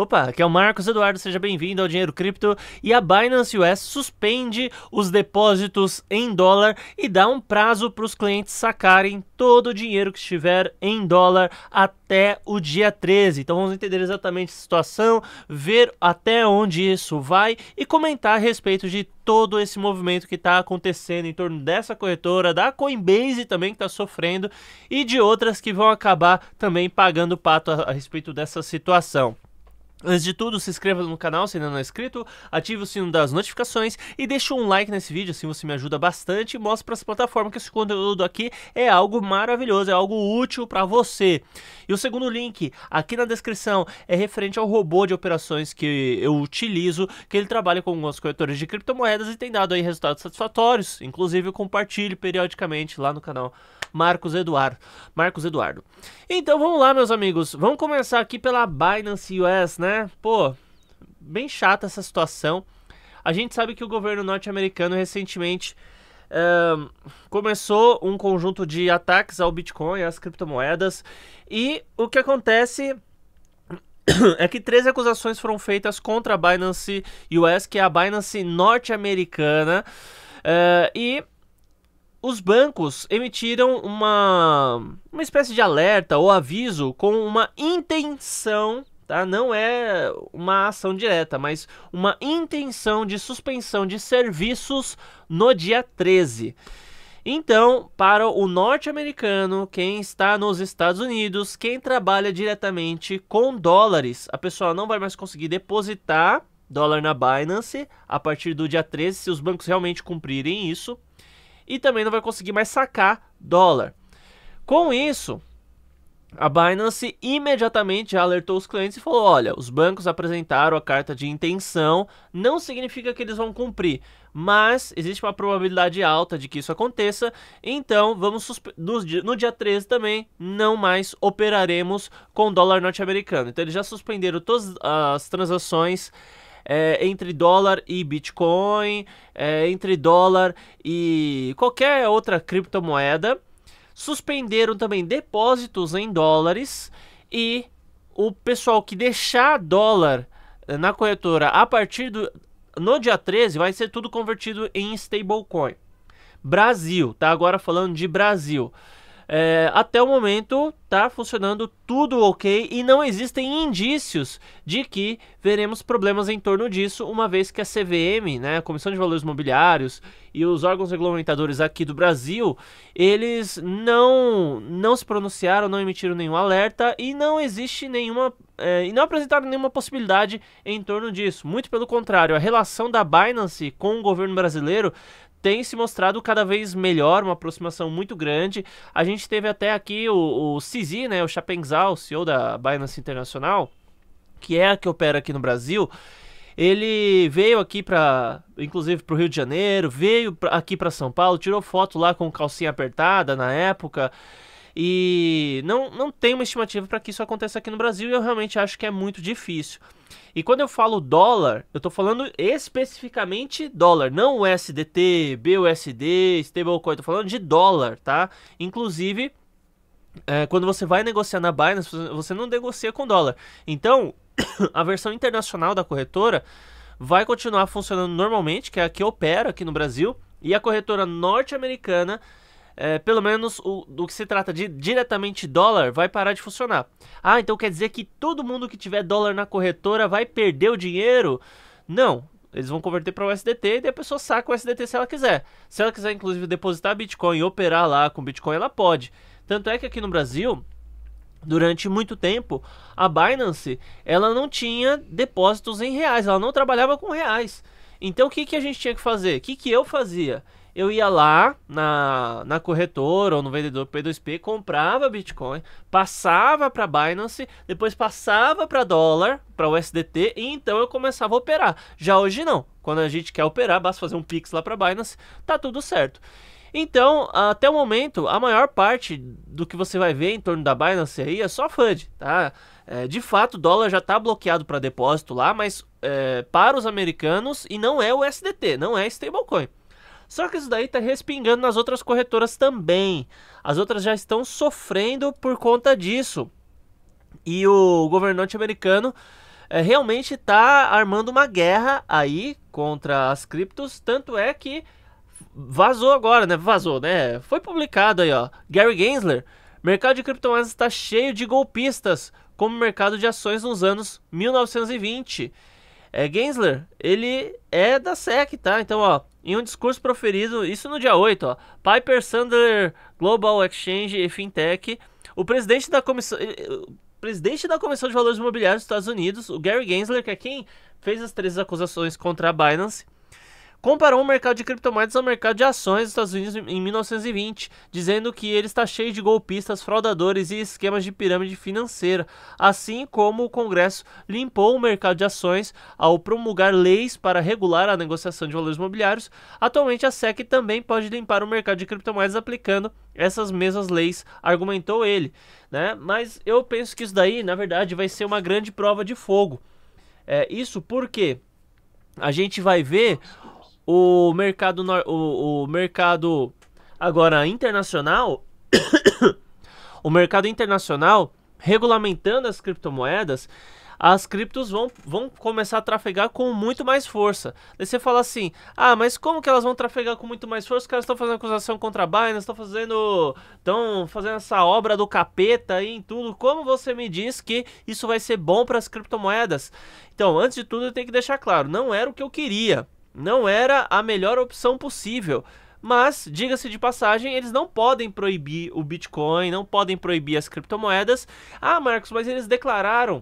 Opa, aqui é o Marcos Eduardo, seja bem-vindo ao Dinheiro Cripto. E a Binance US suspende os depósitos em dólar e dá um prazo para os clientes sacarem todo o dinheiro que estiver em dólar até o dia 13. Então vamos entender exatamente a situação, ver até onde isso vai e comentar a respeito de todo esse movimento que está acontecendo em torno dessa corretora, da Coinbase também que está sofrendo e de outras que vão acabar também pagando pato a respeito dessa situação. Antes de tudo, se inscreva no canal se ainda não é inscrito, ative o sino das notificações e deixe um like nesse vídeo, assim você me ajuda bastante e mostra para essa plataforma que esse conteúdo aqui é algo maravilhoso, é algo útil para você. E o segundo link aqui na descrição é referente ao robô de operações que eu utilizo, que ele trabalha com algumas corretoras de criptomoedas e tem dado aí resultados satisfatórios, inclusive eu compartilho periodicamente lá no canal Marcos Eduardo. Então vamos lá, meus amigos, vamos começar aqui pela Binance US, né? Pô, bem chata essa situação. A gente sabe que o governo norte-americano recentemente começou um conjunto de ataques ao Bitcoin, às criptomoedas, e o que acontece é que 3 acusações foram feitas contra a Binance US, que é a Binance norte-americana, e os bancos emitiram uma espécie de alerta ou aviso com uma intenção, tá? Não é uma ação direta, mas uma intenção de suspensão de serviços no dia 13. Então, para o norte-americano, quem está nos Estados Unidos, quem trabalha diretamente com dólares, a pessoa não vai mais conseguir depositar dólar na Binance a partir do dia 13, se os bancos realmente cumprirem isso. E também não vai conseguir mais sacar dólar. Com isso, a Binance imediatamente alertou os clientes e falou: olha, os bancos apresentaram a carta de intenção, não significa que eles vão cumprir, mas existe uma probabilidade alta de que isso aconteça, então vamos no dia 13 também não mais operaremos com dólar norte-americano. Então eles já suspenderam todas as transações entre dólar e Bitcoin, entre dólar e qualquer outra criptomoeda. Suspenderam também depósitos em dólares e o pessoal que deixar dólar na corretora a partir no dia 13 vai ser tudo convertido em stablecoin. Brasil, tá? Agora falando de Brasil. Até o momento tá funcionando tudo ok e não existem indícios de que veremos problemas em torno disso, uma vez que a CVM, né, a Comissão de Valores Mobiliários, e os órgãos regulamentadores aqui do Brasil, eles não se pronunciaram, não emitiram nenhum alerta e não existe nenhuma e não apresentaram nenhuma possibilidade em torno disso. Muito pelo contrário, a relação da Binance com o governo brasileiro tem se mostrado cada vez melhor, uma aproximação muito grande. A gente teve até aqui o CZ, né, o Changpeng Zhao, CEO da Binance Internacional, que é a que opera aqui no Brasil. Ele veio aqui inclusive para o Rio de Janeiro, veio aqui para São Paulo, tirou foto lá com calcinha apertada na época. E não tem uma estimativa para que isso aconteça aqui no Brasil, e eu realmente acho que é muito difícil. E quando eu falo dólar, eu estou falando especificamente dólar, não USDT, BUSD, stablecoin, estou falando de dólar, tá? Inclusive, quando você vai negociar na Binance, você não negocia com dólar. Então, a versão internacional da corretora vai continuar funcionando normalmente, que é a que opera aqui no Brasil, e a corretora norte-americana, pelo menos do que se trata de diretamente dólar, vai parar de funcionar. Ah, então quer dizer que todo mundo que tiver dólar na corretora vai perder o dinheiro? Não, eles vão converter para o USDT e a pessoa saca o USDT se ela quiser. Se ela quiser, inclusive, depositar Bitcoin e operar lá com Bitcoin, ela pode. Tanto é que aqui no Brasil, durante muito tempo, a Binance ela não tinha depósitos em reais, ela não trabalhava com reais. Então o que a gente tinha que fazer? O que eu fazia? Eu ia lá na corretora ou no vendedor P2P, comprava Bitcoin, passava para Binance, depois passava para dólar, para USDT, e então eu começava a operar. Já hoje não. Quando a gente quer operar, basta fazer um Pix lá para Binance, tá tudo certo. Então, até o momento, a maior parte do que você vai ver em torno da Binance aí é só FUD, tá? De fato, o dólar já está bloqueado para depósito lá, mas para os americanos, e não é o USDT, não é stablecoin. Só que isso daí está respingando nas outras corretoras também. As outras já estão sofrendo por conta disso. E o governante americano realmente está armando uma guerra aí contra as criptos, tanto é que vazou agora, né? Vazou, né? Foi publicado aí, ó. Gary Gensler: mercado de criptomoedas está cheio de golpistas, como o mercado de ações nos anos 1920. Gensler, ele é da SEC, tá? Então, ó, em um discurso proferido, isso no dia 8, ó, Piper Sandler, Global Exchange e Fintech, o presidente da Comissão de Valores Imobiliários dos Estados Unidos, o Gary Gensler, que é quem fez as três acusações contra a Binance, comparou o mercado de criptomoedas ao mercado de ações dos Estados Unidos em 1920, dizendo que ele está cheio de golpistas, fraudadores e esquemas de pirâmide financeira, assim como o Congresso limpou o mercado de ações ao promulgar leis para regular a negociação de valores imobiliários. Atualmente a SEC também pode limpar o mercado de criptomoedas aplicando essas mesmas leis, argumentou ele, né? Mas eu penso que isso daí, na verdade, vai ser uma grande prova de fogo. Isso porque a gente vai ver o mercado agora internacional, o mercado internacional regulamentando as criptomoedas, as criptos vão começar a trafegar com muito mais força. Daí você fala assim: ah, mas como que elas vão trafegar com muito mais força? Os caras estão fazendo acusação contra a Binance, estão fazendo essa obra do capeta aí em tudo. Como você me diz que isso vai ser bom para as criptomoedas? Então, antes de tudo, eu tenho que deixar claro, não era o que eu queria. Não era a melhor opção possível, mas, diga-se de passagem, eles não podem proibir o Bitcoin, não podem proibir as criptomoedas. Ah, Marcos, mas eles declararam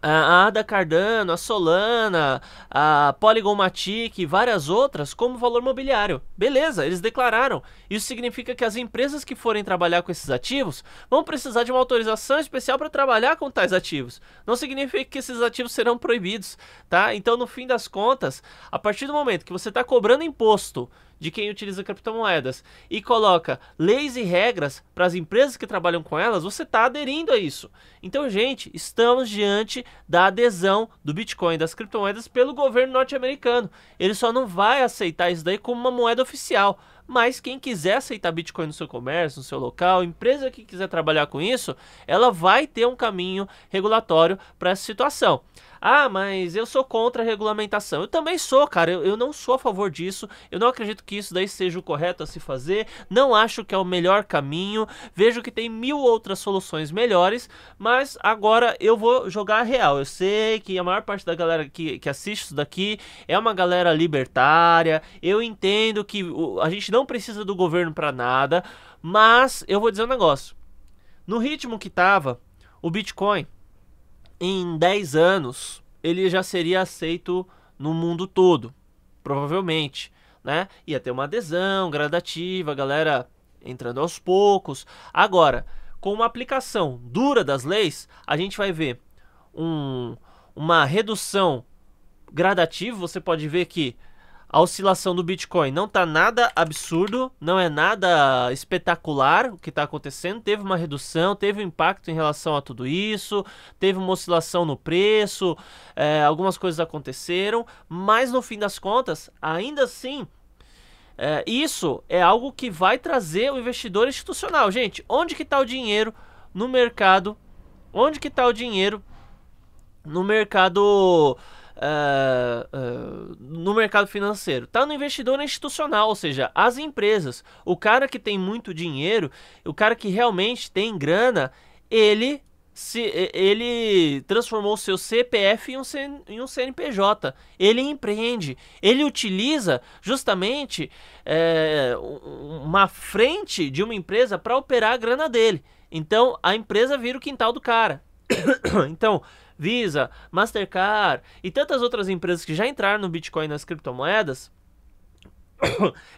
a Ada Cardano, a Solana, a Polygon Matic e várias outras como valor mobiliário. Beleza, eles declararam. Isso significa que as empresas que forem trabalhar com esses ativos vão precisar de uma autorização especial para trabalhar com tais ativos. Não significa que esses ativos serão proibidos, tá? Então, no fim das contas, a partir do momento que você está cobrando imposto de quem utiliza criptomoedas e coloca leis e regras para as empresas que trabalham com elas, você está aderindo a isso. Então, gente, estamos diante da adesão do Bitcoin, das criptomoedas, pelo governo norte-americano. Ele só não vai aceitar isso daí como uma moeda oficial, mas quem quiser aceitar Bitcoin no seu comércio, no seu local, empresa que quiser trabalhar com isso, ela vai ter um caminho regulatório para essa situação. Ah, mas eu sou contra a regulamentação. Eu também sou, cara. Eu não sou a favor disso. Eu não acredito que isso daí seja o correto a se fazer. Não acho que é o melhor caminho. Vejo que tem mil outras soluções melhores. Mas agora eu vou jogar a real. Eu sei que a maior parte da galera que assiste isso daqui é uma galera libertária. Eu entendo que a gente não precisa do governo pra nada. Mas eu vou dizer um negócio. No ritmo que tava, o Bitcoin, em 10 anos, ele já seria aceito no mundo todo, provavelmente, né? Ia ter uma adesão gradativa, a galera entrando aos poucos. Agora, com uma aplicação dura das leis, a gente vai ver uma redução gradativa. Você pode ver que a oscilação do Bitcoin não está nada absurdo, não é nada espetacular o que está acontecendo. Teve uma redução, teve um impacto em relação a tudo isso, teve uma oscilação no preço, algumas coisas aconteceram, mas no fim das contas, ainda assim, isso é algo que vai trazer o investidor institucional. Gente, onde que está o dinheiro no mercado? Onde que está o dinheiro no mercado... no mercado financeiro? Tá no investidor institucional, ou seja, as empresas. O cara que tem muito dinheiro, o cara que realmente tem grana, ele transformou o seu CPF em um CNPJ. Ele empreende, ele utiliza justamente uma frente de uma empresa para operar a grana dele. Então a empresa vira o quintal do cara. Então, Visa, Mastercard e tantas outras empresas que já entraram no Bitcoin, nas criptomoedas,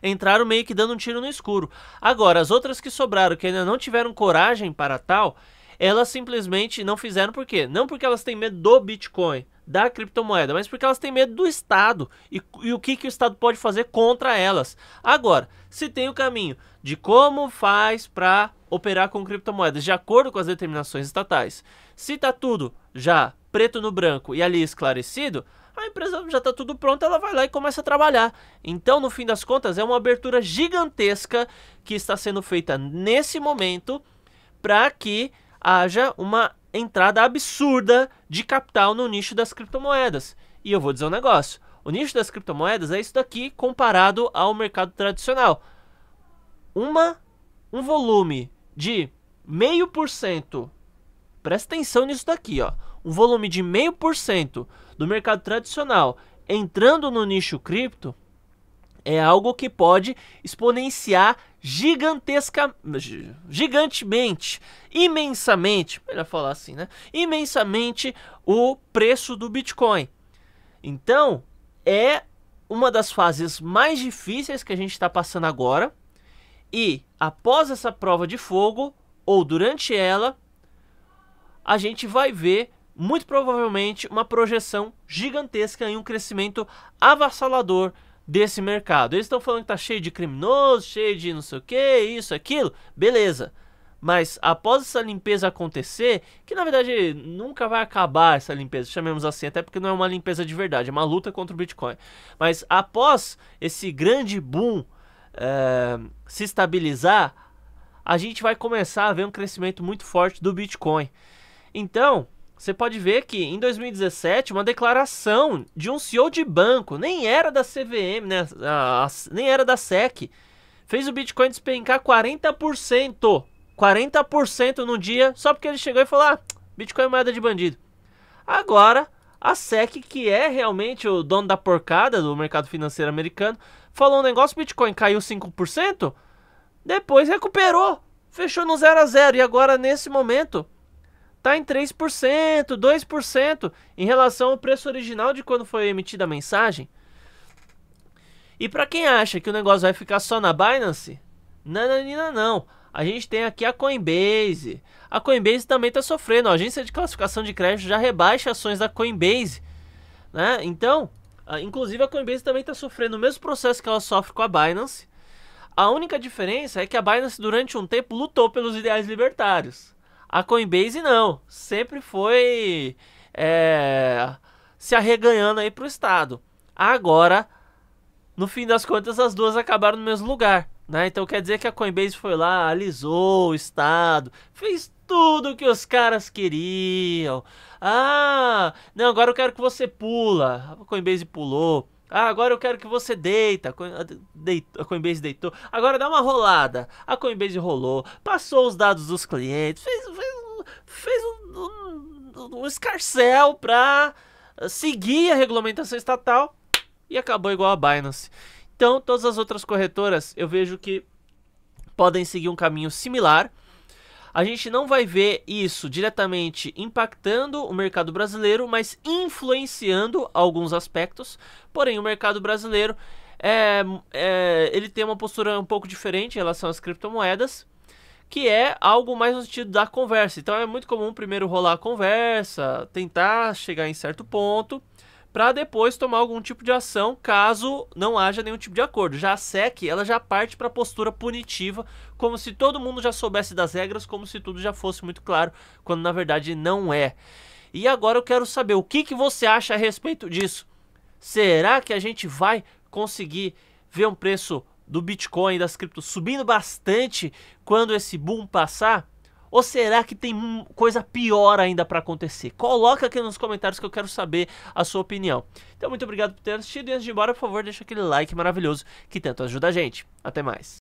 entraram meio que dando um tiro no escuro. Agora, as outras que sobraram, que ainda não tiveram coragem para tal, elas simplesmente não fizeram. Por quê? Não porque elas têm medo do Bitcoin, da criptomoeda, mas porque elas têm medo do Estado e o que o Estado pode fazer contra elas. Agora, se tem o caminho de como faz para operar com criptomoedas de acordo com as determinações estatais, se tá tudo já preto no branco e ali esclarecido, a empresa já tá tudo pronto, ela vai lá e começa a trabalhar. Então, no fim das contas, é uma abertura gigantesca que está sendo feita nesse momento para que haja uma entrada absurda de capital no nicho das criptomoedas. E eu vou dizer um negócio, o nicho das criptomoedas é isso daqui comparado ao mercado tradicional. Um volume de 0,5%, presta atenção nisso daqui, ó, um volume de 0,5% do mercado tradicional entrando no nicho cripto é algo que pode exponenciar gigantemente, imensamente, melhor falar assim, né? Imensamente o preço do Bitcoin. Então, é uma das fases mais difíceis que a gente está passando agora. E após essa prova de fogo, ou durante ela, a gente vai ver, muito provavelmente, uma projeção gigantesca e um crescimento avassalador desse mercado. Eles estão falando que tá cheio de criminoso, cheio de não sei o que, isso, aquilo, beleza. Mas após essa limpeza acontecer, que na verdade nunca vai acabar essa limpeza, chamemos assim, até porque não é uma limpeza de verdade, é uma luta contra o Bitcoin. Mas após esse grande boom se estabilizar, a gente vai começar a ver um crescimento muito forte do Bitcoin. Então, você pode ver que em 2017 uma declaração de um CEO de banco, nem era da CVM, né, nem era da SEC, fez o Bitcoin despencar 40%. 40% no dia, só porque ele chegou e falou, ah, Bitcoin é moeda de bandido. Agora, a SEC, que é realmente o dono da porcada do mercado financeiro americano, falou um negócio, Bitcoin caiu 5%, depois recuperou, fechou no 0 a 0, e agora nesse momento tá em 3%, 2% em relação ao preço original de quando foi emitida a mensagem. E para quem acha que o negócio vai ficar só na Binance, não. A gente tem aqui a Coinbase. A Coinbase também está sofrendo. A agência de classificação de crédito já rebaixa ações da Coinbase, né? Então, inclusive a Coinbase também está sofrendo o mesmo processo que ela sofre com a Binance. A única diferença é que a Binance durante um tempo lutou pelos ideais libertários. A Coinbase não, sempre foi se arreganhando aí pro Estado. Agora, no fim das contas, as duas acabaram no mesmo lugar, né? Então quer dizer que a Coinbase foi lá, alisou o Estado, fez tudo o que os caras queriam. Ah, não, agora eu quero que você pula. A Coinbase pulou. Ah, agora eu quero que você deita. A Coinbase deitou. Agora dá uma rolada. A Coinbase rolou. Passou os dados dos clientes. Fez um escarcéu para seguir a regulamentação estatal. E acabou igual a Binance. Então, todas as outras corretoras eu vejo que podem seguir um caminho similar. A gente não vai ver isso diretamente impactando o mercado brasileiro, mas influenciando alguns aspectos. Porém, o mercado brasileiro, ele tem uma postura um pouco diferente em relação às criptomoedas, que é algo mais no sentido da conversa. Então, é muito comum primeiro rolar a conversa, tentar chegar em certo ponto, para depois tomar algum tipo de ação caso não haja nenhum tipo de acordo. Já a SEC, ela já parte para a postura punitiva, como se todo mundo já soubesse das regras, como se tudo já fosse muito claro, quando na verdade não é. E agora eu quero saber o que você acha a respeito disso. Será que a gente vai conseguir ver um preço do Bitcoin e das criptos subindo bastante quando esse boom passar? Ou será que tem coisa pior ainda para acontecer? Coloca aqui nos comentários que eu quero saber a sua opinião. Então, muito obrigado por ter assistido. E antes de ir embora, por favor, deixa aquele like maravilhoso que tanto ajuda a gente. Até mais.